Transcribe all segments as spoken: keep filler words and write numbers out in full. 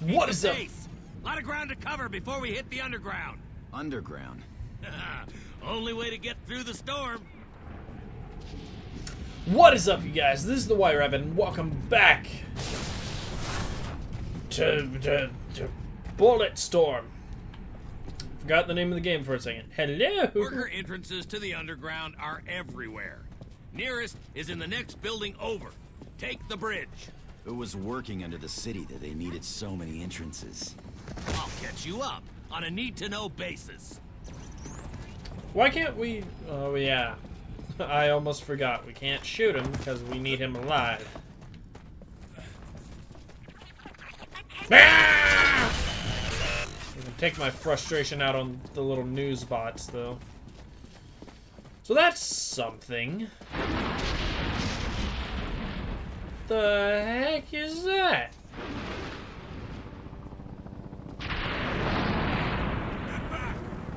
What is that? A lot of ground to cover before we hit the underground. Underground? Only way to get through the storm. What is up, you guys? This is the White Rabbit, and welcome back to, to, to Bullet Storm. Forgot the name of the game for a second. Hello! Worker entrances to the underground are everywhere. Nearest is in the next building over. Take the bridge. It was working under the city that they needed so many entrances. I'll catch you up on a need-to-know basis. Why can't we... Oh, yeah. I almost forgot. We can't shoot him because we need him alive. Ah! I can take my frustration out on the little news bots, though. So that's something. The heck is that?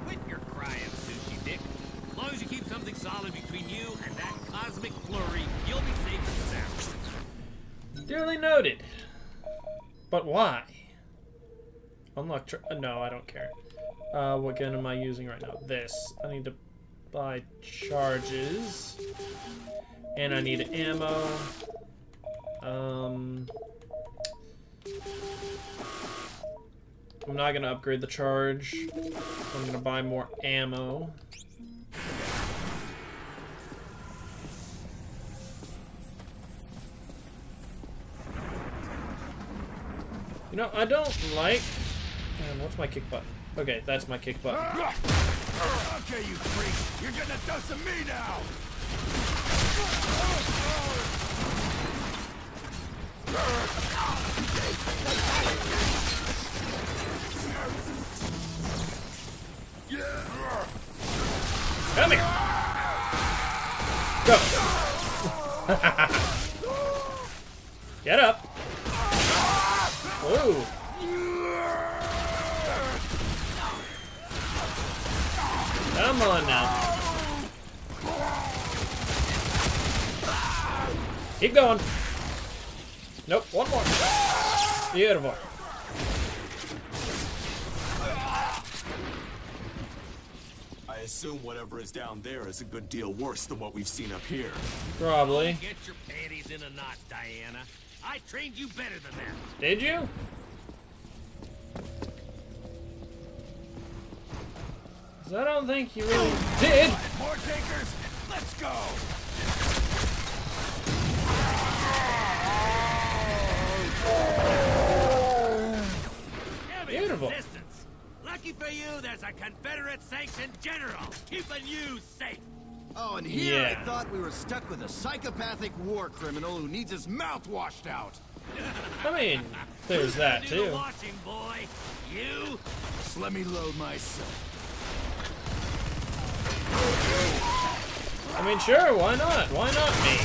Quit your crying, sushi dick. As long as you keep something solid between you and that cosmic flurry, you'll be safe and sound. Dearly noted. But why? Unlock. Tr uh, no, I don't care. Uh, what gun am I using right now? This. I need to buy charges, and I need ammo. Um, I'm not gonna upgrade the charge. I'm gonna buy more ammo. You know, I don't like. Man, what's my kick button? Okay, that's my kick button. Okay, you freak! You're getting a dose of me now. Come here. Go. Get up. Whoa. Come on now. Keep going. Nope, one more. Beautiful. I assume whatever is down there is a good deal worse than what we've seen up here. Probably. Get your panties in a knot, Diana. I trained you better than that. Did you? Because I don't think you really did. More takers. Let's go. Beautiful. Resistance. Lucky for you, there's a Confederate sanctioned general keeping you safe. Oh, and here yeah. I thought we were stuck with a psychopathic war criminal who needs his mouth washed out. I mean, there's that too. Watching, boy. You. Just let me load myself. I mean, sure. Why not? Why not me?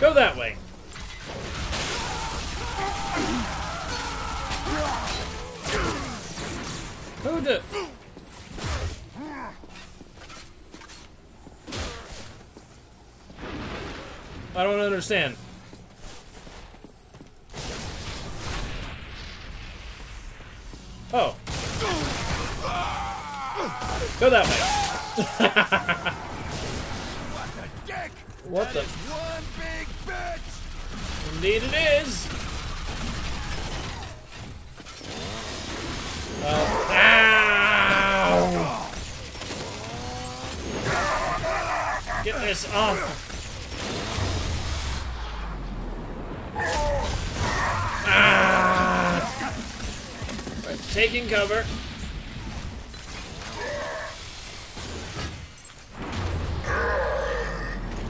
Go that way. Who did? I don't understand. Oh. Go that way. What the dick? What the? Indeed it is! Uh, ow! Get this off! Ah! Right, taking cover.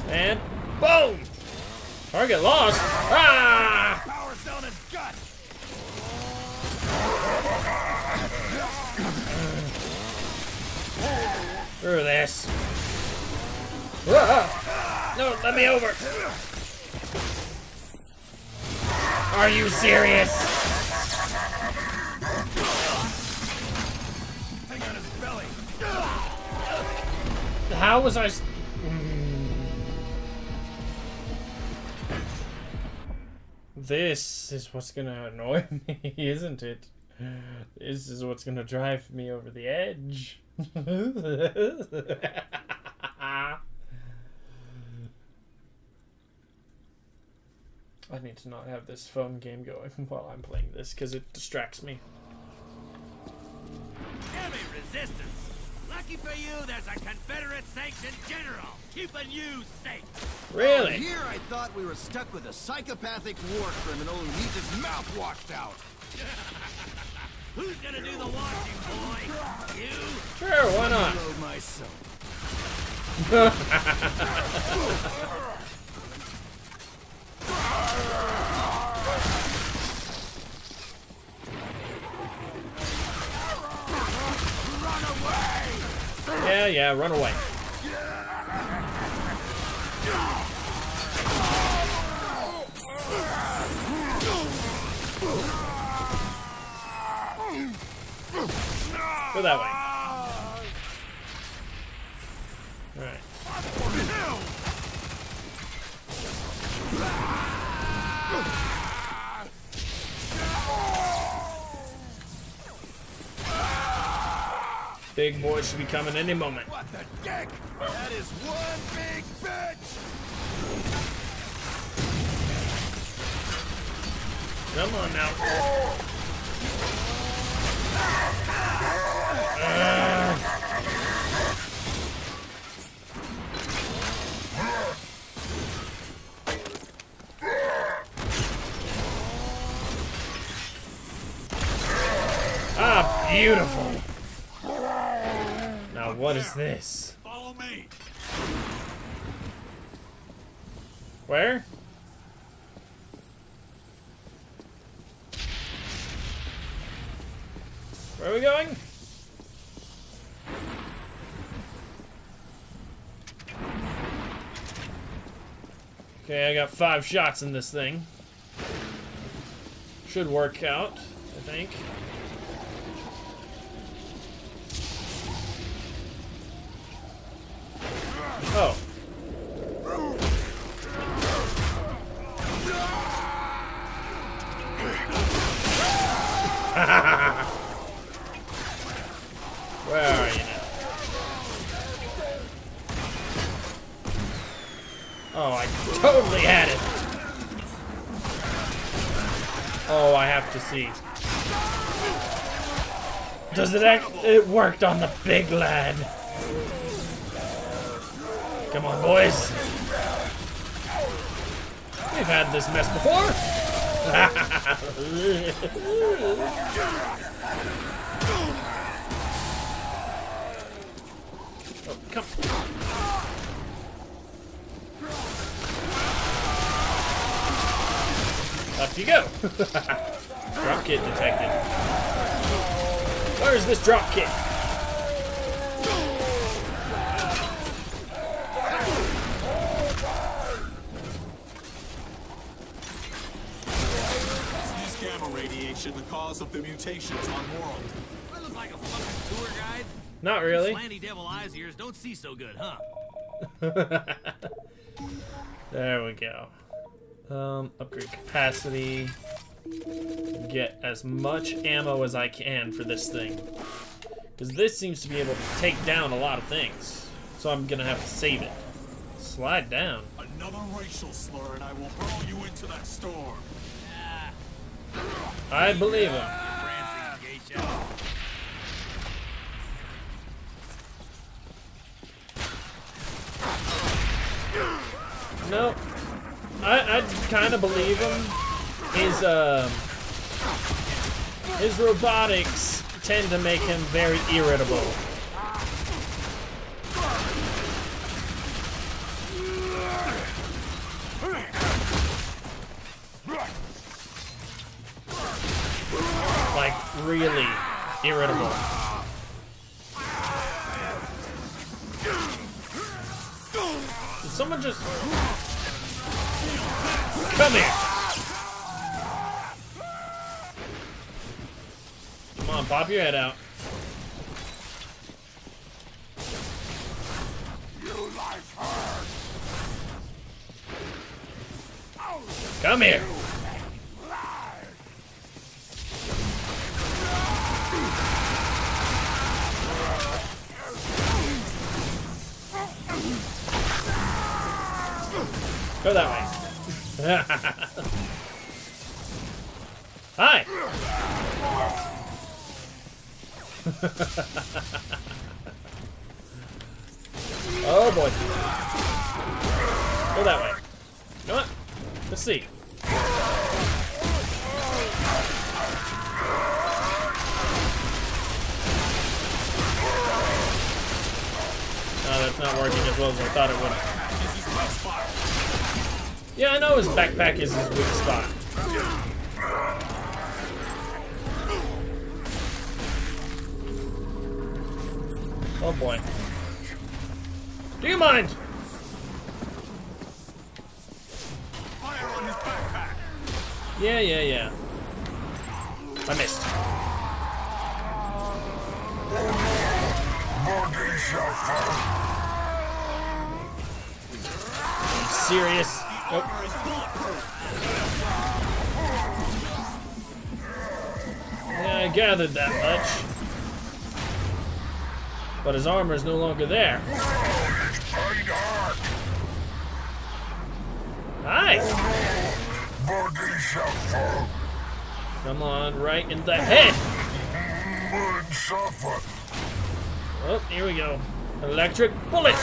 And boom! Target lost. Ah! Power cell in his gut. Through this. Whoa. No, let me over. Are you serious? Hang on his belly. How was I? St This is what's gonna annoy me, isn't it? This is what's gonna drive me over the edge. I need to not have this phone game going while I'm playing this, because it distracts me. Heavy resistance! Lucky for you, there's a Confederate sanctioned general keeping you safe. Really? Here I thought we were stuck with a psychopathic war criminal who needs his mouth washed out. Who's gonna do the washing, boy? You? Sure, why not? Myself. Yeah, yeah, run away. Go that way. Alright. Big boy should be coming any moment. What the dick? That is one big bitch! Come on now. Uh. Ah, beautiful. What is this? Follow me. Where? Where are we going? Okay, I got five shots in this thing. Should work out, I think. Oh. Where are you now? Oh, I totally had it. Oh, I have to see. Does it act? It worked on the big lad. Come on, boys. We've had this mess before. Oh, come on. Up you go. Drop kit detected. Where's this drop kit? Radiation, the cause of the mutations on world. I look like a fucking tour guide. Not really. Slanty devil eyes ears don't see so good, huh? There we go. Um, upgrade capacity. Get as much ammo as I can for this thing, because this seems to be able to take down a lot of things. So I'm gonna have to save it. Slide down. Another racial slur, and I will hurl you into that storm. I believe him. No, I I kind of believe him. His um uh, his robotics tend to make him very irritable. Really irritable. Someone just... Come here! Come on, pop your head out. Come here! Go that way. Hi! Oh boy. Go that way. You know what? Let's see. Oh, that's not working as well as I thought it would. Yeah, I know his backpack is his weak spot. Oh boy. Do you mind? Fire on his backpack. Yeah, yeah, yeah. I missed. Are you serious? Nope. Yeah, I gathered that much. But his armor is no longer there. Nice! Come on, right in the head! Oh, here we go. Electric bullet!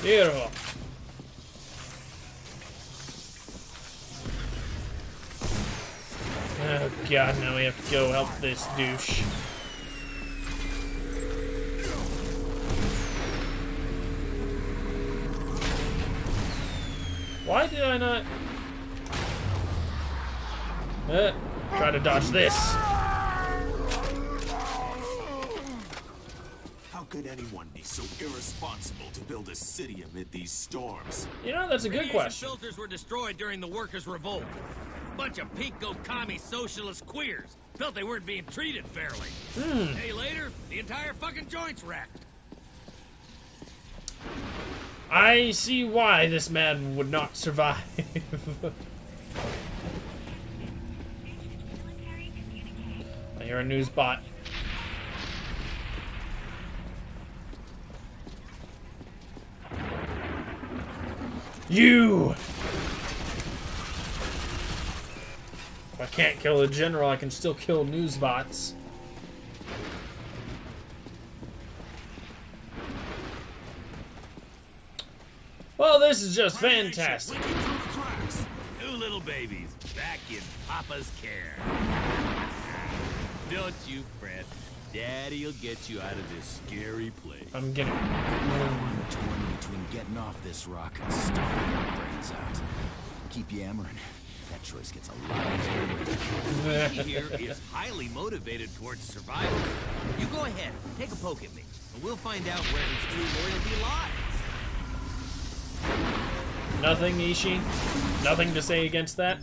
Beautiful. Oh god, now we have to go help this douche. Why did I not... Uh, try to dodge this. Could anyone be so irresponsible to build a city amid these storms? You know, that's a good question. Shelters were destroyed during the workers' revolt. Bunch of pinko commie socialist queers felt they weren't being treated fairly. Hmm. A day later, the entire fucking joint's wrecked. I see why this man would not survive. I hear a news bot. You! If I can't kill the general, I can still kill news bots. Well, this is just fantastic. Two little babies back in Papa's care. Don't you fret. Daddy'll get you out of this scary place. I'm getting I'm torn between getting off this rock and stomping your brains out. Keep yammering. That choice gets a lot of he here is highly motivated towards survival. You go ahead, take a poke at me, and we'll find out where it's true or if he lies. Nothing, Ishii. Nothing to say against that.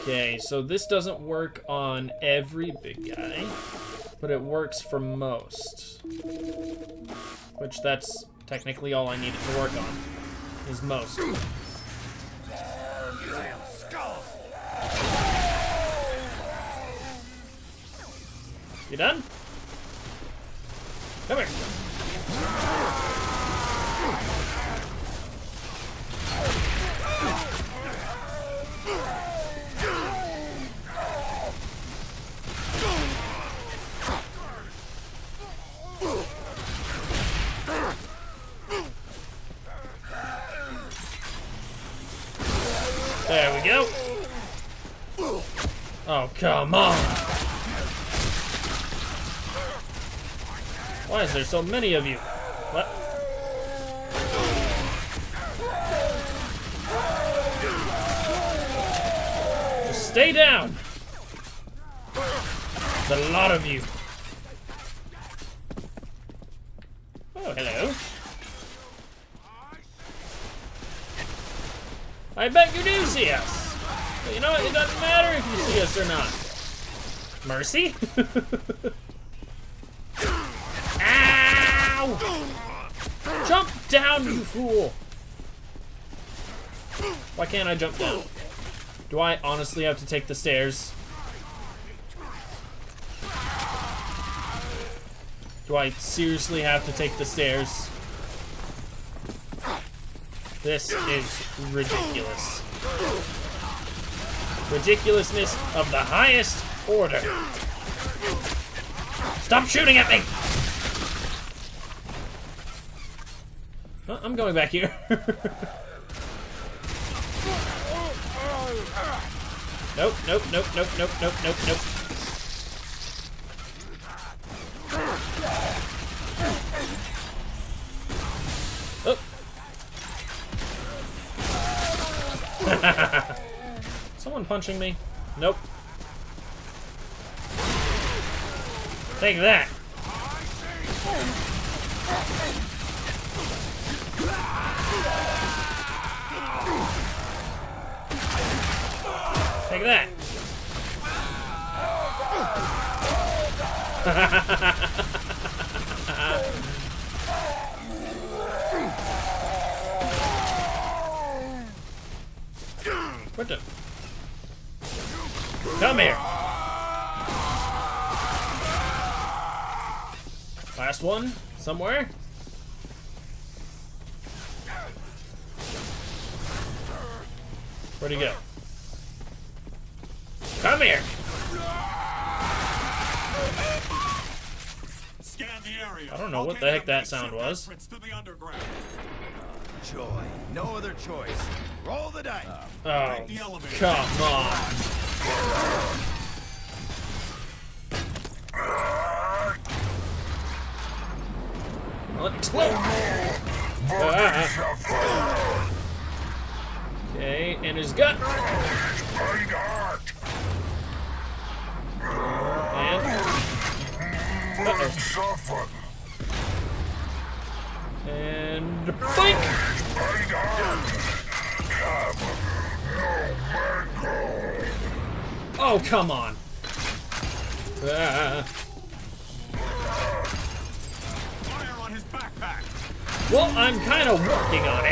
Okay, so this doesn't work on every big guy, but it works for most. Which that's technically all I need it to work on, is most. You done? Come here. There we go. Oh, come on. Why is there so many of you? What? Stay down! There's a lot of you. Oh, hello. I bet you do see us. But you know what? It doesn't matter if you see us or not. Mercy? Ow! Jump down, you fool! Why can't I jump down? Do I honestly have to take the stairs? Do I seriously have to take the stairs? This is ridiculous. Ridiculousness of the highest order. Stop shooting at me! Oh, I'm going back here. Nope, nope, nope, nope, nope, nope, nope, nope. Oh. Someone punching me? Nope. Take that. Take that. What the? Come here. Last one somewhere. Where'd he go? Come here! Scan the area. I don't know what the heck that sound was. Joy. No other choice. Roll the dice. Oh, come on. Let it explode. Ah. Okay, and his gut. Uh-oh. And bink! Oh, come on! Ah. Fire on his backpack. Well, I'm kind of working on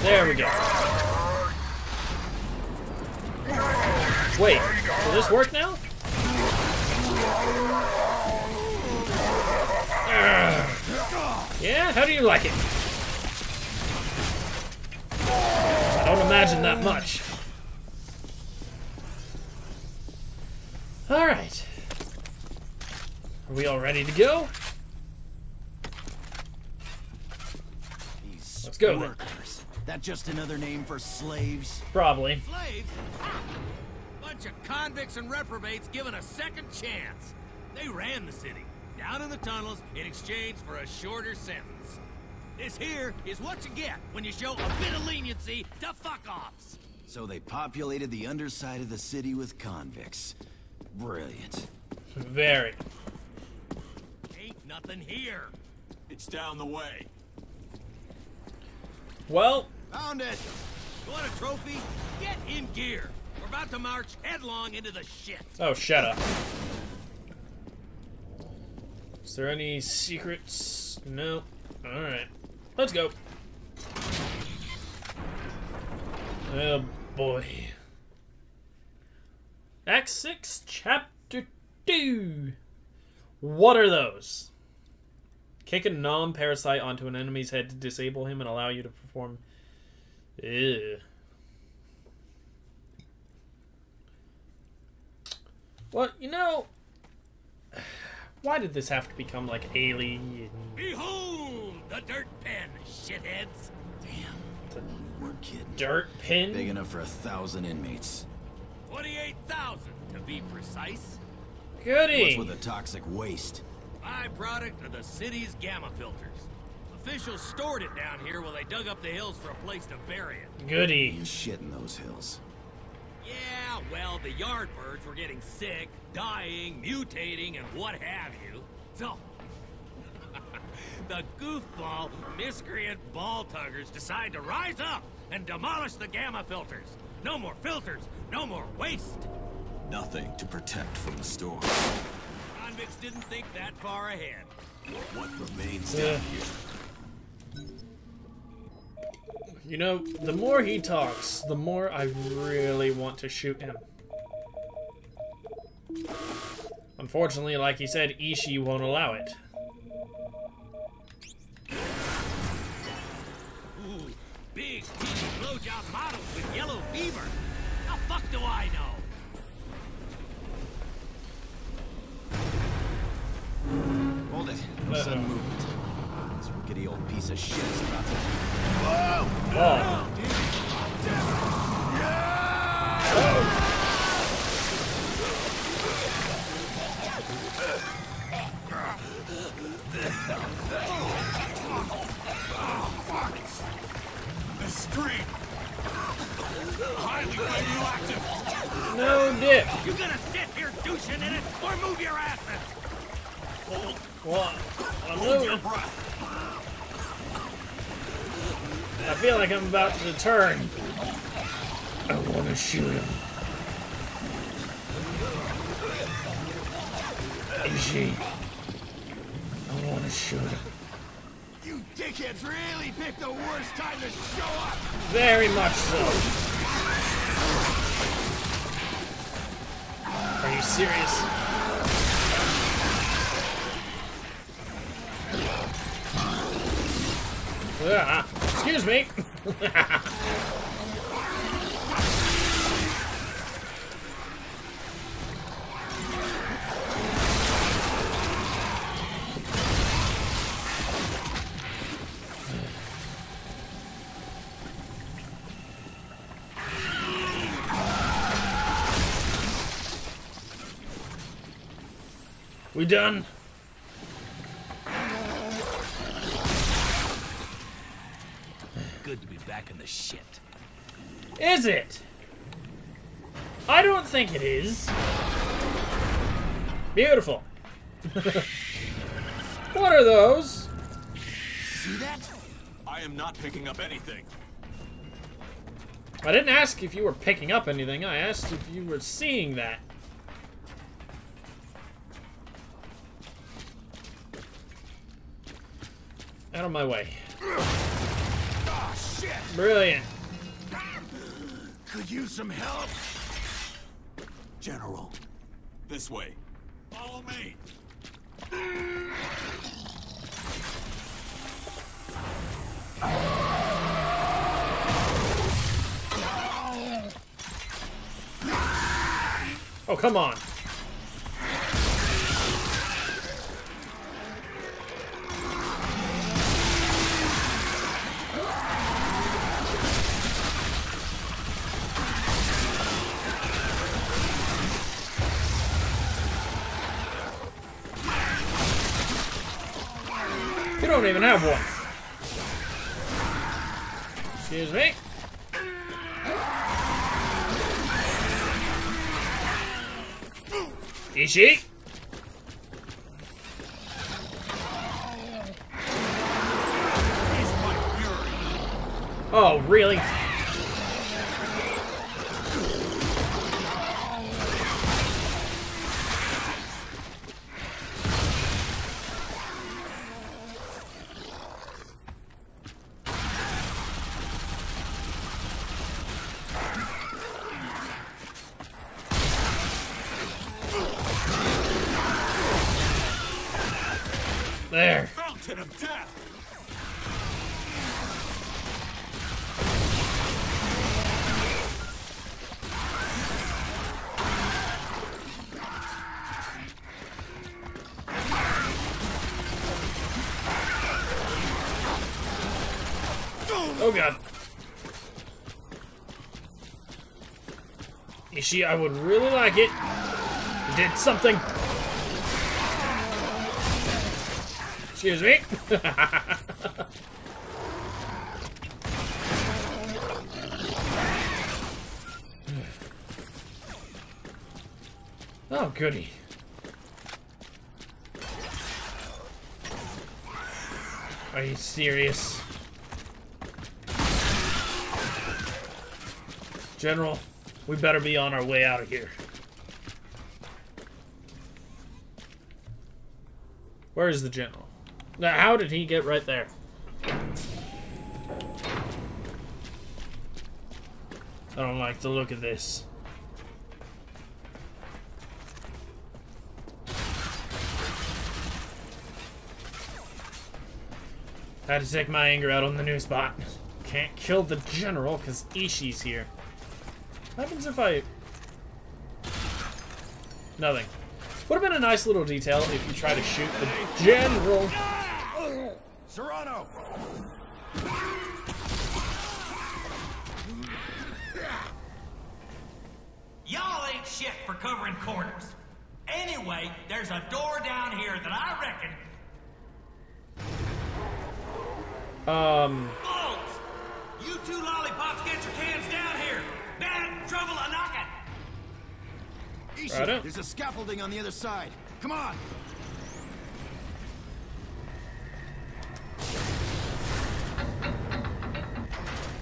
it. There we go. Wait, will this work now? Urgh. Yeah, how do you like it? I don't imagine that much. Alright. Are we all ready to go? Let's go then. That just another name for slaves? Probably. Slaves? Bunch of convicts and reprobates given a second chance. They ran the city, down in the tunnels, in exchange for a shorter sentence. This here is what you get when you show a bit of leniency to fuck-offs. So they populated the underside of the city with convicts. Brilliant. Very. Ain't nothing here. It's down the way. Well, found it. You want a trophy? Get in gear. We're about to march headlong into the shit. Oh, shut up. Is there any secrets? No. All right, let's go. Oh boy. Act six, chapter two. What are those? Kick a non-parasite onto an enemy's head to disable him and allow you to perform... Ew. Well, you know... Why did this have to become, like, alien? Behold the dirt pen, shitheads! Damn. The we're kidding. Dirt pen? Big enough for a thousand inmates. twenty-eight thousand, to be precise. Goody! What's with the toxic waste? Byproduct of the city's gamma filters. Officials stored it down here while they dug up the hills for a place to bury it. Goody. You're shitting those hills. Yeah, well, the yardbirds were getting sick, dying, mutating, and what have you. So, the goofball, miscreant ball tuggers decide to rise up and demolish the gamma filters. No more filters, no more waste. Nothing to protect from the storm. Convicts didn't think that far ahead. What remains yeah. down here? You know, the more he talks, the more I really want to shoot him. Unfortunately, like he said, Ishii won't allow it. Ooh, big, teeny blowjob models with yellow fever. How fuck do I know? Hold it. No sudden movement. This rickety old piece of shit is about to... Whoa! Whoa! Oh, fuck! The stream! Highly radioactive! No dip! You gonna sit here douching in it or move your asses? Hold, well, I'm hold moving. Your breath. I feel like I'm about to turn. I want to shoot him. Ishii. I want to shoot him. You dickheads really picked the worst time to show up. Very much so. Are you serious? Uh, excuse me. We done. Shit. Is it? I don't think it is. Beautiful. What are those? See that? I am not picking up anything. I didn't ask if you were picking up anything. I asked if you were seeing that. Out of my way. Brilliant. Could use some help, General. This way. Follow me. Oh, come on. I don't even have one. Excuse me. Ishii. Oh, really? Oh god. Ishii, I would really like it. You did something. Excuse me. Oh, goody. Are you serious? General, we better be on our way out of here. Where is the general? Now, how did he get right there? I don't like the look of this. Had to take my anger out on the new spot. Can't kill the general because Ishii's here. What happens if I... Nothing. Would have been a nice little detail if you try to shoot the general. Serrano! Y'all ain't shit for covering corners. Anyway, there's a door down here that I reckon... Um. Balls! You two lollipops, get your cans down here. Bad trouble, a knockin'. Ishii, there's a scaffolding on the other side. Come on.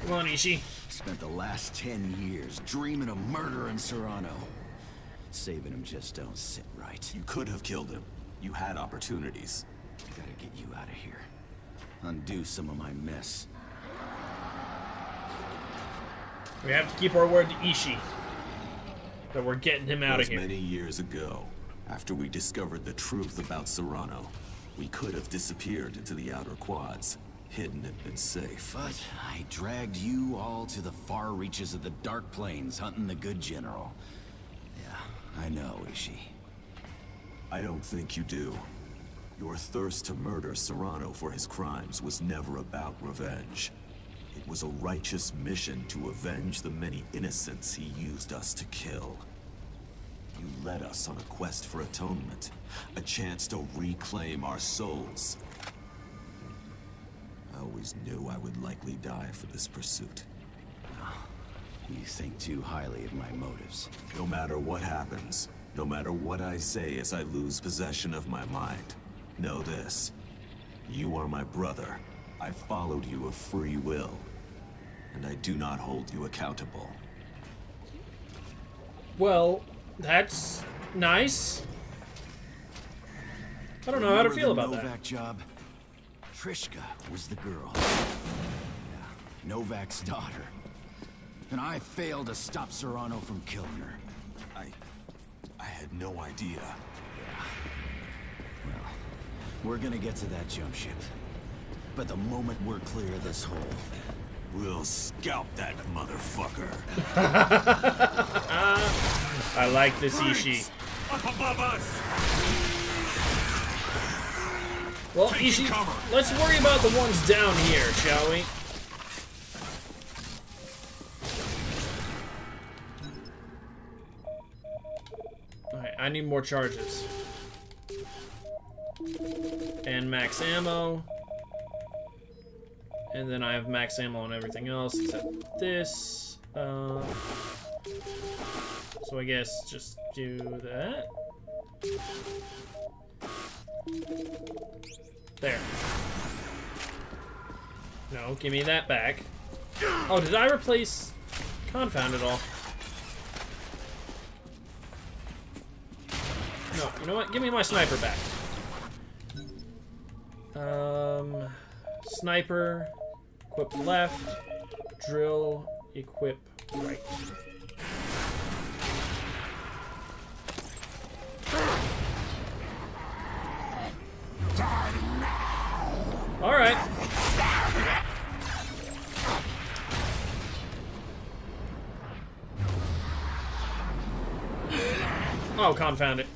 Come on, Ishii. Spent the last ten years dreaming of murdering Serrano. Saving him just don't sit right. You could have killed him. You had opportunities. I gotta get you out of here. Undo some of my mess. We have to keep our word to Ishii that we're getting him out of here. Many years ago, after we discovered the truth about Serrano, we could have disappeared into the outer quads, hidden and been safe. But I dragged you all to the far reaches of the Dark Plains, hunting the good general. Yeah, I know, Ishii. I don't think you do. Your thirst to murder Serrano for his crimes was never about revenge. It was a righteous mission to avenge the many innocents he used us to kill. You led us on a quest for atonement, a chance to reclaim our souls. I always knew I would likely die for this pursuit. You think too highly of my motives. No matter what happens, no matter what I say as I lose possession of my mind, know this. You are my brother. I followed you of free will. And I do not hold you accountable. Well, that's nice. I don't know how to feel about that. Novak job. Trishka was the girl. Yeah, Novak's daughter. And I failed to stop Serrano from killing her. I... I had no idea. Yeah. Well... We're gonna get to that jump ship. But the moment we're clear of this hole, we'll scalp that motherfucker. I like this Ishii. Up above us. Well, Ishii, cover. Let's worry about the ones down here, shall we? Alright, I need more charges. And max ammo. And then I have max ammo on everything else except this. Uh, so I guess just do that. There. No, give me that back. Oh, did I replace... Confound it all. No, you know what? Give me my sniper back. Um, sniper, equip left, drill, equip right. All right. Oh, confound it.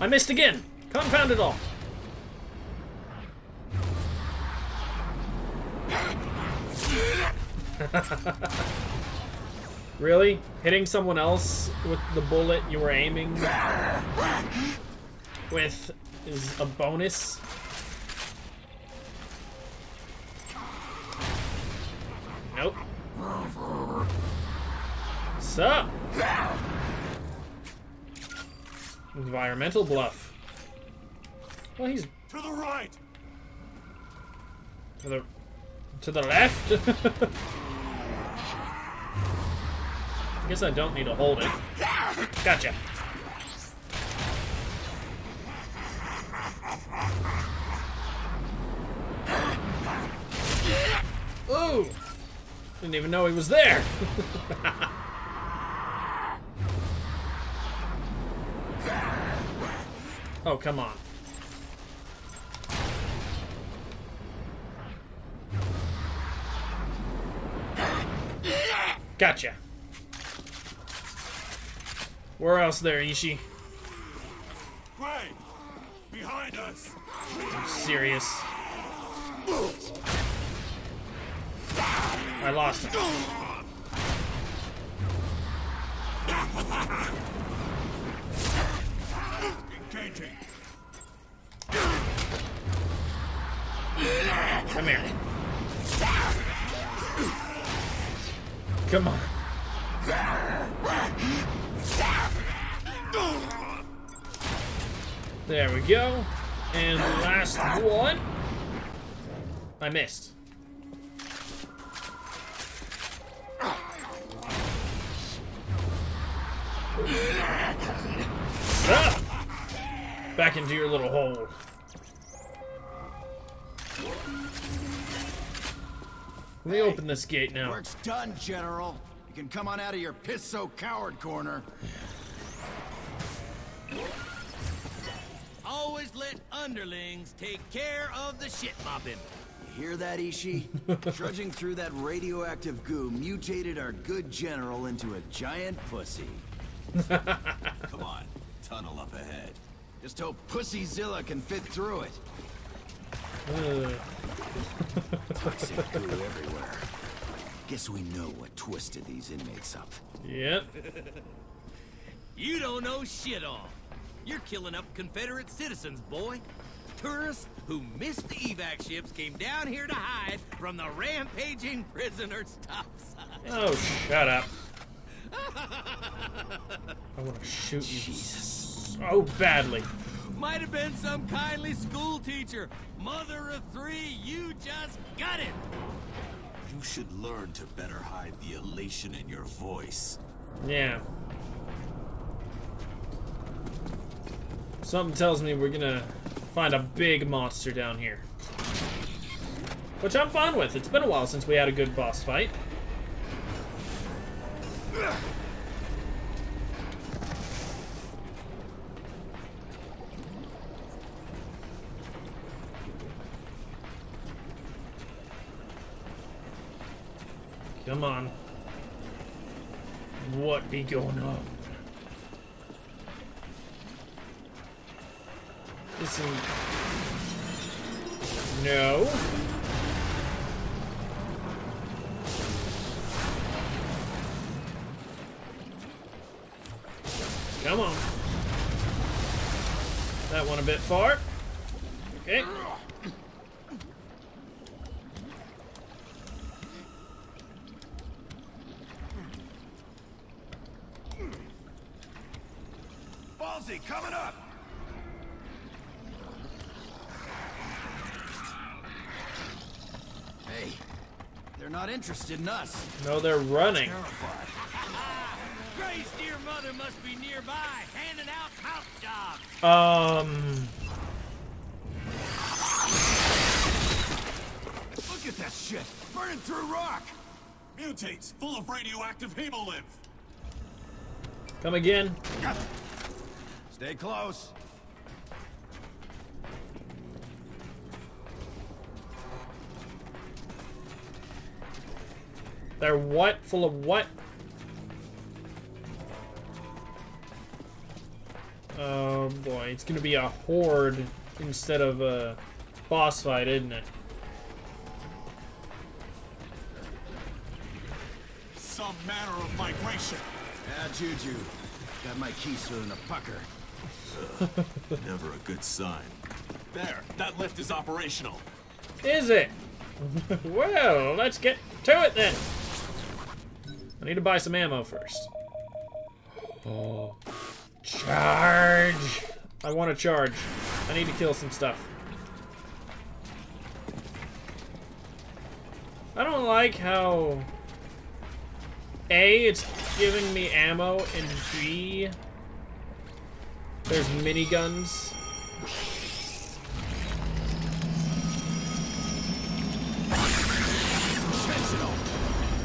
I missed again. Confound it all. Really? Hitting someone else with the bullet you were aiming with is a bonus? Nope. Sup? Environmental bluff. Well, he's... To the right! To the... To the left? I guess I don't need to hold it. Gotcha. Ooh! Didn't even know he was there! Oh, come on. Gotcha. Where else there, Ishii? Right. Behind us. I'm serious. I lost him. Engaging. Come here. Come on. There we go. And last one. I missed. Ah! Back into your little hole. Let me open this gate now. Work's done, General. You can come on out of your piss-so-coward corner. Always let underlings take care of the shit-mopping. You hear that, Ishii? Trudging through that radioactive goo mutated our good General into a giant pussy. Come on, tunnel up ahead. Just hope Pussyzilla can fit through it. Uh. Toxic goo everywhere. Guess we know what twisted these inmates up. Yep. You don't know shit on. You're killing up Confederate citizens, boy. Tourists who missed the evac ships came down here to hide from the rampaging prisoners topside. Oh, shut up. I want to shoot you Jesus. so badly. Might have been some kindly school teacher. Mother of three, you just got it. You should learn to better hide the elation in your voice. Yeah. Something tells me we're gonna find a big monster down here. Which I'm fine with. It's been a while since we had a good boss fight. Come on. What be going on? Listen. No. Come on. That one a bit far. Okay. Coming up. Hey, they're not interested in us. No, they're running. Grace, dear mother, must be nearby, handing out house jobs. Um. Look at that shit burning through rock. Mutates full of radioactive hemolymph. Come again. Got Stay close. They're what? Full of what? Oh boy, it's gonna be a horde instead of a boss fight, isn't it? Some manner of migration. Ah, Juju. Got my keister in the pucker. Ugh, never a good sign. There, that lift is operational. Is it? Well, let's get to it then. I need to buy some ammo first. Oh. Charge! I want to charge. I need to kill some stuff. I don't like how A, it's giving me ammo, and B, there's miniguns.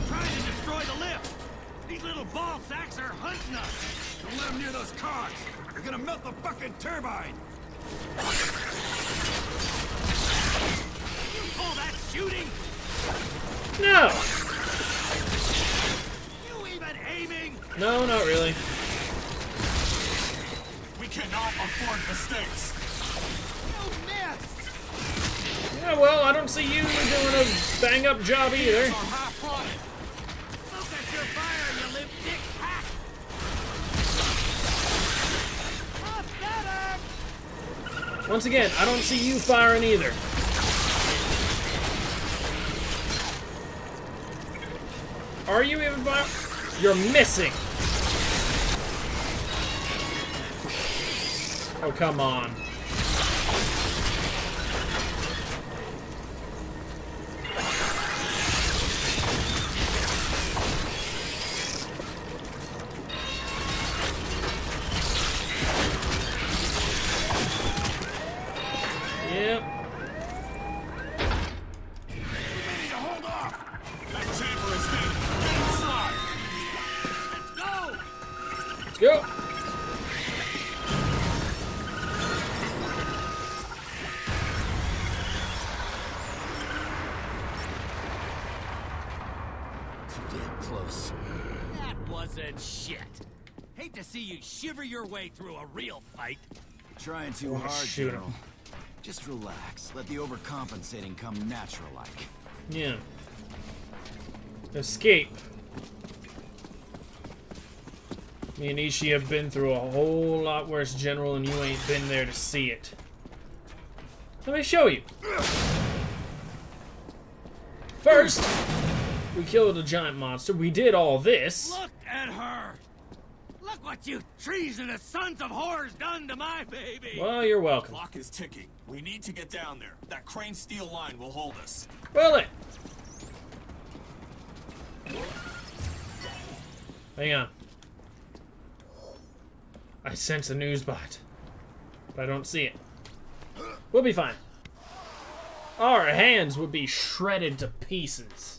Trying to destroy the lift! These little ball sacks are hunting us! Don't let them near those cars! They're gonna melt the fucking turbine! You call that shooting? No! You even aiming? No, not really. We cannot afford mistakes. You missed! Yeah, well, I don't see you doing a bang-up job either. Focus your fire, you limp dick hack! Once again, I don't see you firing either. Are you even fire? You're missing! Oh, come on. Way through a real fight. You're trying too oh, hard, General. Just relax. Let the overcompensating come natural like. Yeah. Escape. Me and Ishii have been through a whole lot worse, General, and you ain't been there to see it. Let me show you. First, we killed a giant monster. We did all this. Look at her. Look what you treasonous sons of whores done to my baby! Well, you're welcome. The clock is ticking. We need to get down there. That crane steel line will hold us. Will it? Hang on. I sense a news bot, but I don't see it. We'll be fine. Our hands would be shredded to pieces.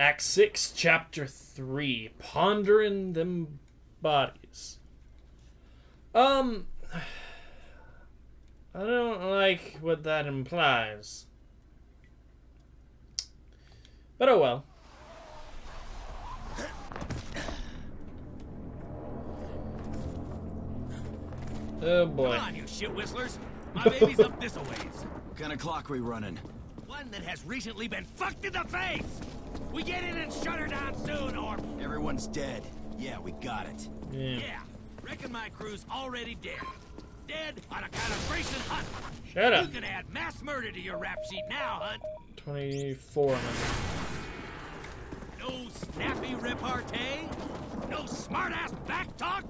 Act six, Chapter three, Pondering Them Bodies. Um, I don't like what that implies. But oh well. Oh boy. Come on, you shit whistlers. My baby's up this-a-ways. What kind of clock we running? One that has recently been fucked in the face! We get in and shut her down soon, or... Everyone's dead. Yeah, we got it. Yeah. yeah. Reckon my crew's already dead. Dead on account of Grayson Hunt. Shut up. You can add mass murder to your rap sheet now, Hunt. twenty-four hundred. No snappy repartee? No smart-ass back talk?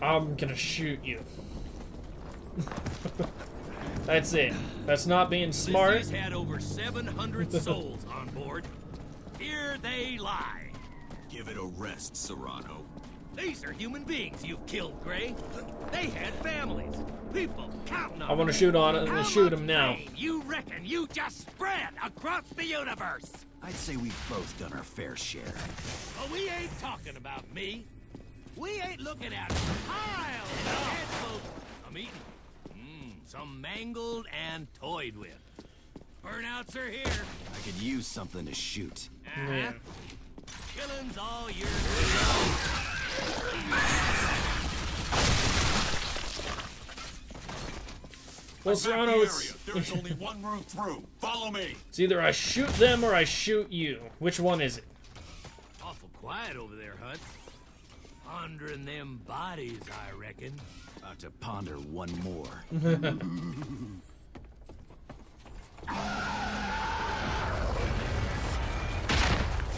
I'm gonna shoot you. That's it. That's not being smart. Ulysses had over seven hundred souls on board. Here they lie. Give it a rest, Serrano. These are human beings you killed, Gray. They had families. People counting on them. I want to shoot on it and shoot him now. You reckon you just spread across the universe? I'd say we've both done our fair share. But we ain't talking about me. We ain't looking at piles of dead folks. I'm eating. Some mangled and toyed with. Burnouts are here. I could use something to shoot. Uh-huh. Yeah. Killing's all your Well, Serrano, it's... There's only one route through. Follow me. It's either I shoot them or I shoot you. Which one is it? Awful quiet over there, Hut. Pondering them bodies, I reckon. About to ponder one more.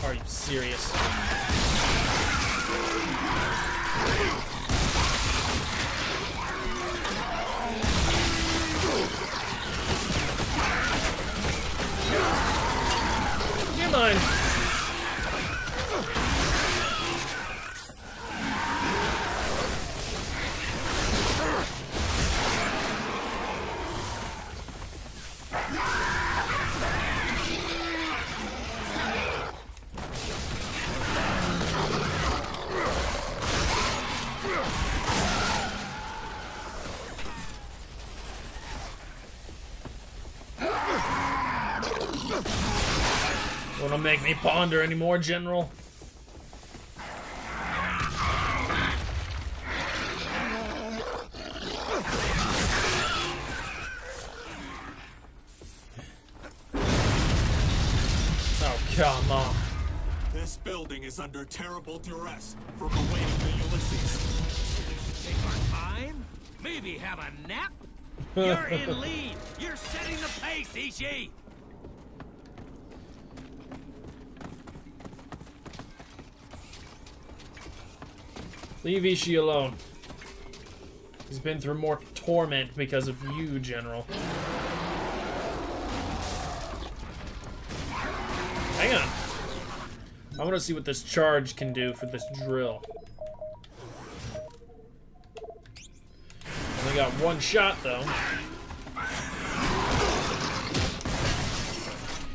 Are you serious? You're mine. Don't make me ponder anymore, General. Oh, come on. This building is under terrible duress from the weight of the Ulysses. We should take our time, maybe have a nap. You're in lead. You're setting the pace, Ishii. Leave Ishii alone. He's been through more torment because of you, General. Hang on. I want to see what this charge can do for this drill. Only got one shot, though.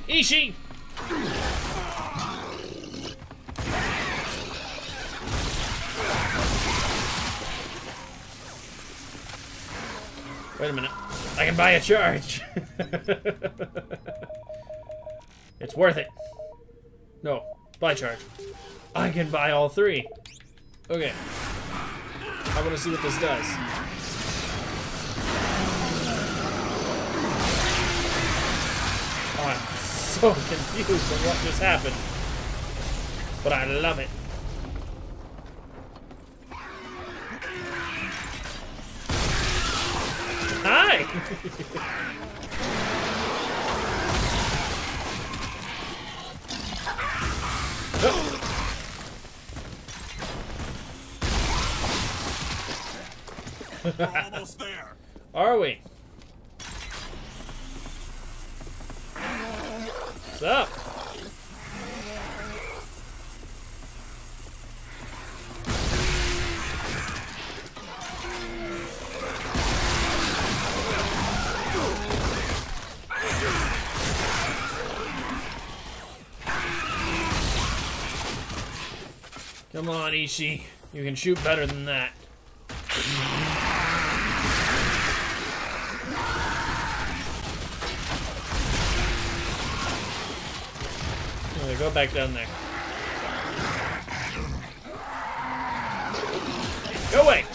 Ishii! Wait a minute. I can buy a charge. It's worth it. No. Buy charge. I can buy all three. Okay. I want to see what this does. Oh, I'm so confused on what just happened. But I love it. Hi! Oh. We're almost there. Are we? What's up? Come on, Ishii. You can shoot better than that. Okay, go back down there. Go away!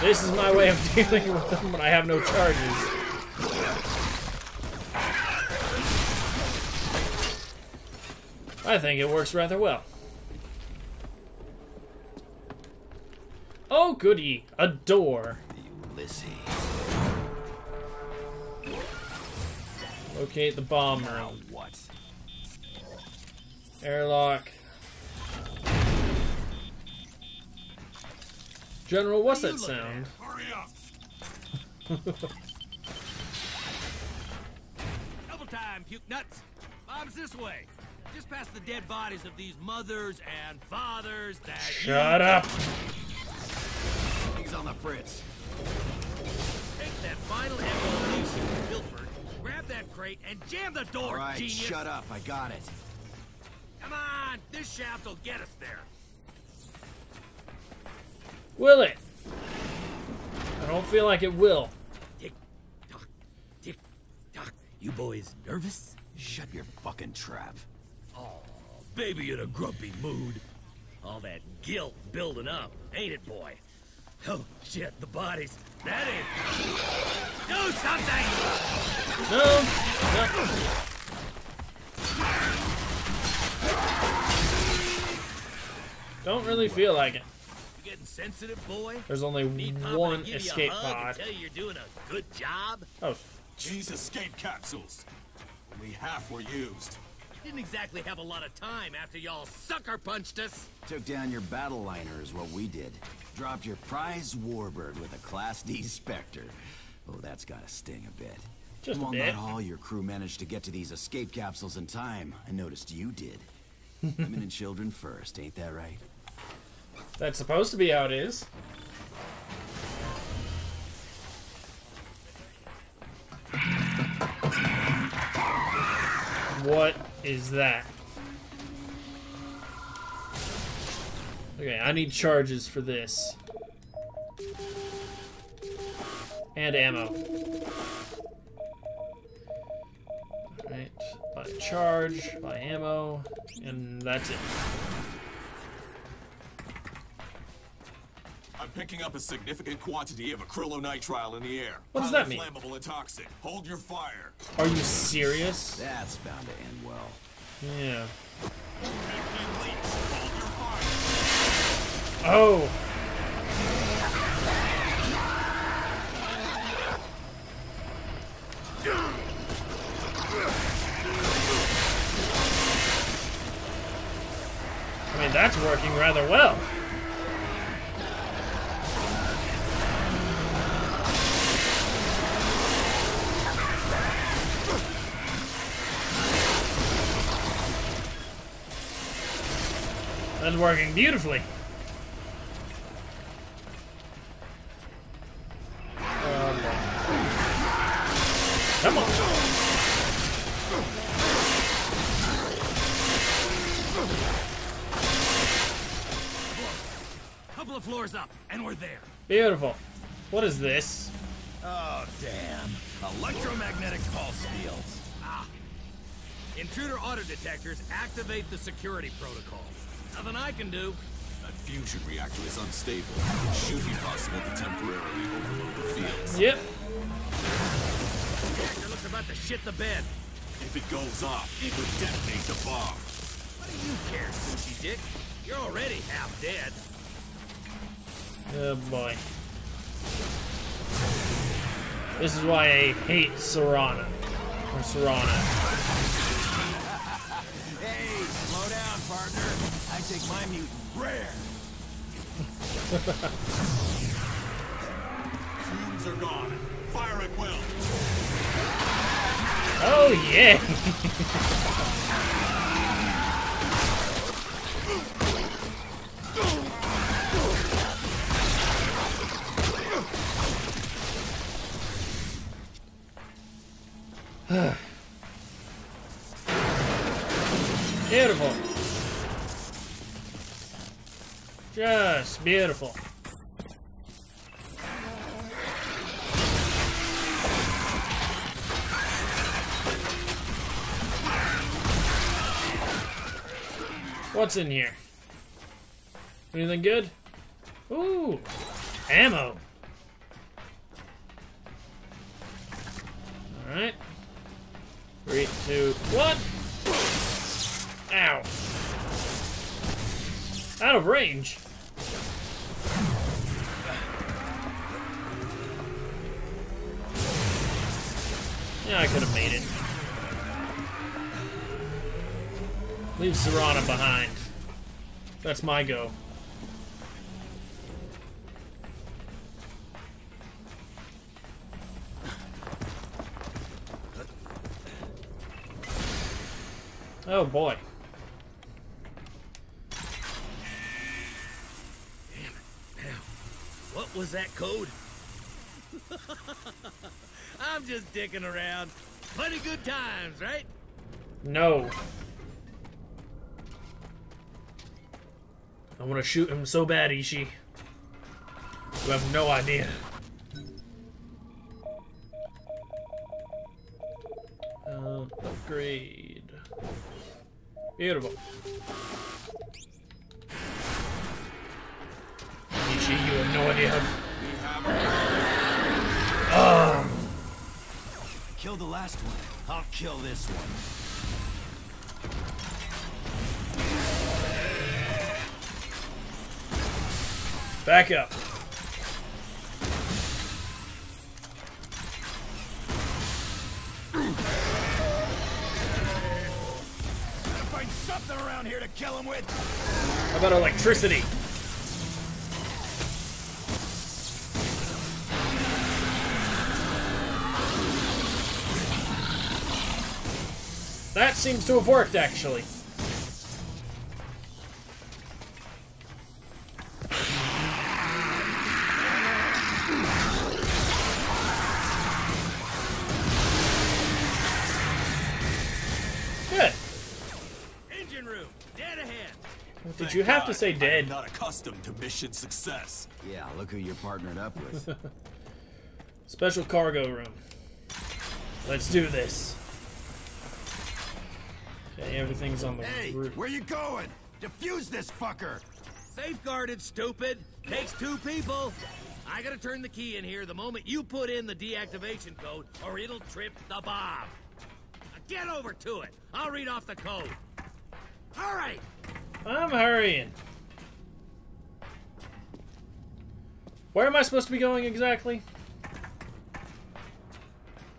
This is my way of dealing with them when I have no charges. I think it works rather well. Oh, goody. A door. Ulysses. Locate the bomb room. What? Airlock. General, what's that sound? Hurry up. Double time, puke nuts. Bob's this way. Just past the dead bodies of these mothers and fathers that... Shut up! He's on the fritz. Take that final evolution, Wilford. Grab that crate and jam the door, right, genius! Shut up, I got it. Come on, this shaft will get us there. Will it? I don't feel like it will. Tick-tock, tick-tock. You boys nervous? Shut your fucking trap. Baby in a grumpy mood. All that guilt building up, ain't it, boy? Oh, shit, the bodies. That is... Do something! No! no. Don't really feel like it. You getting sensitive, boy? There's only one escape pod. Tell you you're doing a good job. Oh, these escape capsules. Only half were used. Didn't exactly have a lot of time after y'all sucker punched us. Took down your battle liner is what we did. Dropped your prize warbird with a Class D Spectre. Oh, that's gotta sting a bit. Just well, a bit. Not all your crew managed to get to these escape capsules in time. I noticed you did. Women and children first, ain't that right? That's supposed to be how it is. What is that? Okay, I need charges for this. And ammo. Alright, buy charge, buy ammo, and that's it. I'm picking up a significant quantity of acrylonitrile in the air. What does that mean? Flammable and toxic. Hold your fire. Are you serious? That's bound to end well. Yeah. Hold your fire. Oh. I mean, that's working rather well. That's working beautifully. Um, come on. Couple of floors up, and we're there. Beautiful. What is this? Oh, damn. Electromagnetic pulse fields. Ah. Intruder auto detectors activate the security protocol. Nothing I can do. That fusion reactor is unstable. It should be possible to temporarily overload the fields. Yep. The reactor looks about to shit the bed. If it goes off, it would detonate the bomb. What do you care, Sushi Dick? You're already half dead. Oh boy. This is why I hate Serrano. Or Serrano. Hey, slow down, partner. I take my mutant rare. Fumes are gone. Fire at will. Oh yeah. Beautiful. Just beautiful. What's in here? Anything good? Ooh, ammo. All right. Three, two, one. Ow. Out of range. Yeah, I could have made it. Leave Serrano behind. That's my go. Oh boy. What was that code? I'm just dicking around. Plenty good times, right? No. I want to shoot him so bad, Ishii. You have no idea. Uh, upgrade. Beautiful. Ishii, you have no idea how... Um. Kill the last one. I'll kill this one. Back up. Gotta find something around here to kill him with. How about electricity? That seems to have worked, actually. Did you have to say dead? I'm not accustomed to mission success. Yeah, look who you're partnered up with. Special cargo room. Let's do this. Okay, everything's on the hey, roof. Where you going? Defuse this fucker. Safeguarded, stupid. Takes two people. I gotta turn the key in here the moment you put in the deactivation code, or it'll trip the bomb. Now get over to it. I'll read off the code. All right. I'm hurrying. Where am I supposed to be going exactly?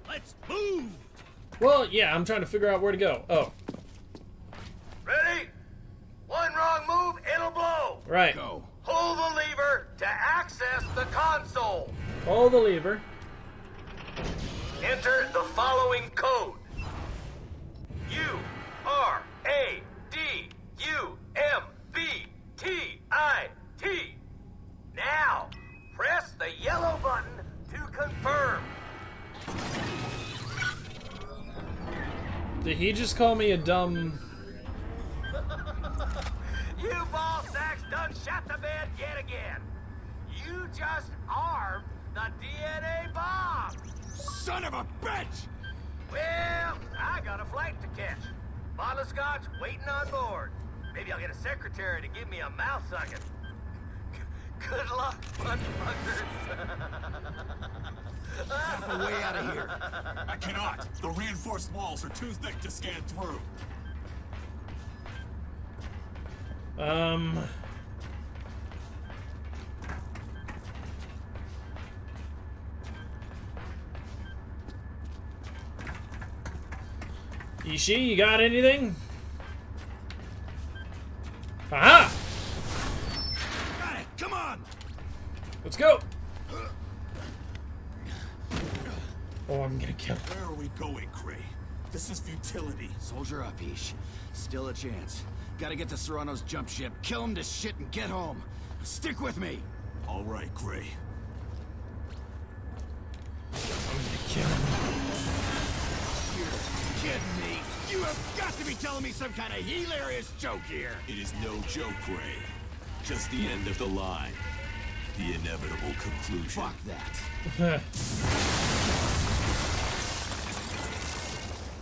Let's move. Well, yeah, I'm trying to figure out where to go. Oh. Ready? One wrong move, it'll blow. Right. Go. Pull the lever to access the console. Pull the lever. Enter the following code. U R A D U M B T I T. Now, press the yellow button to confirm. Did he just call me a dumb? You ball sacks done shot the bed yet again. You just armed the D N A bomb. Son of a bitch! Well, I got a flight to catch. Bottle of scotch waiting on board. Maybe I'll get a secretary to give me a mouth sucking. Good luck, motherfuckers. Way out of here. I cannot. The reinforced walls are too thick to scan through. Um. Ishii, you got anything? Aha! Got it! Come on! Let's go! Oh, I'm gonna kill him. Where are we going, Cray? This is futility. Soldier up, Ish. Still a chance. Gotta get to Serrano's jump ship, kill him to shit, and get home. Stick with me! Alright, Cray. I'm gonna kill him. You're kidding me! You have got to be telling me some kind of hilarious joke here. It is no joke, Ray. Just the end of the line. The inevitable conclusion. Fuck that.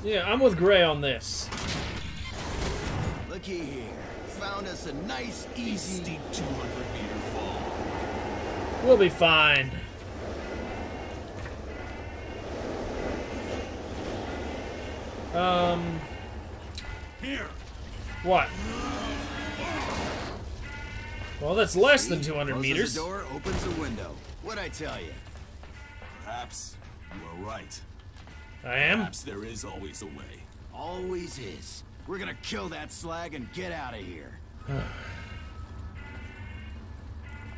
Yeah, I'm with Gray on this. Looky here. Found us a nice, easy steep two hundred meter fall. We'll be fine. Um. Here. What? Well, that's less than two hundred meters. The door opens the window. What'd I tell you? Perhaps you are right. I am. Perhaps there is always a way. Always is. We're gonna kill that slag and get out of here.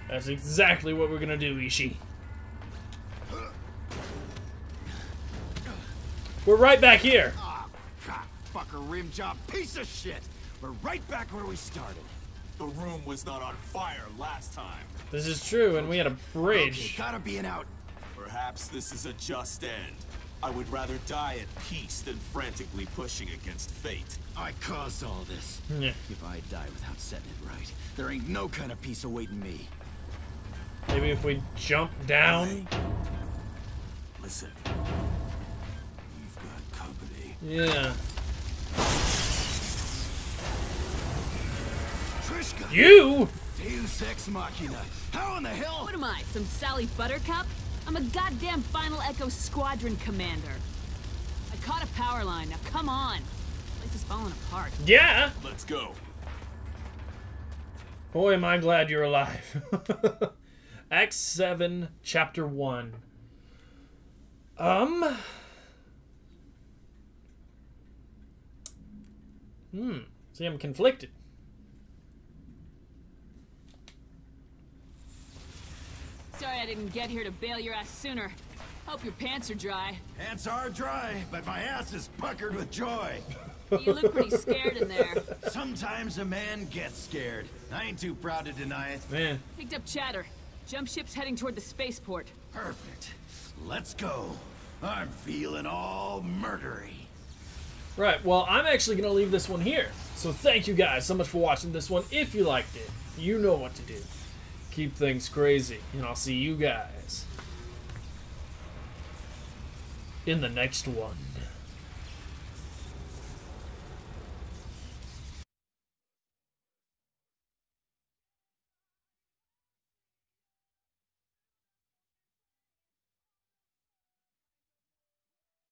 That's exactly what we're gonna do, Ishii. We're right back here. Fucker, rim job, piece of shit. We're right back where we started. The room was not on fire last time. This is true, and we had a bridge. Okay, gotta be an out. Perhaps this is a just end. I would rather die at peace than frantically pushing against fate. I caused all this. Yeah. If I die without setting it right, there ain't no kind of peace awaiting me. Maybe if we jump down. Listen. You've got company. Yeah. You? Deus Ex Machina. How in the hell? What am I, some Sally Buttercup? I'm a goddamn Final Echo Squadron commander. I caught a power line. Now come on. This is falling apart. Yeah. Let's go. Boy, am I glad you're alive. Acts seven, Chapter one. Um. Hmm. See, I'm conflicted. Sorry I didn't get here to bail your ass sooner. Hope your pants are dry. Pants are dry, but my ass is puckered with joy. You look pretty scared in there. Sometimes a man gets scared. I ain't too proud to deny it. Man. Picked up chatter. Jump ship's heading toward the spaceport. Perfect. Let's go. I'm feeling all murdery. Right, well, I'm actually going to leave this one here. So thank you guys so much for watching this one. If you liked it, you know what to do. Keep things crazy, and I'll see you guys in the next one.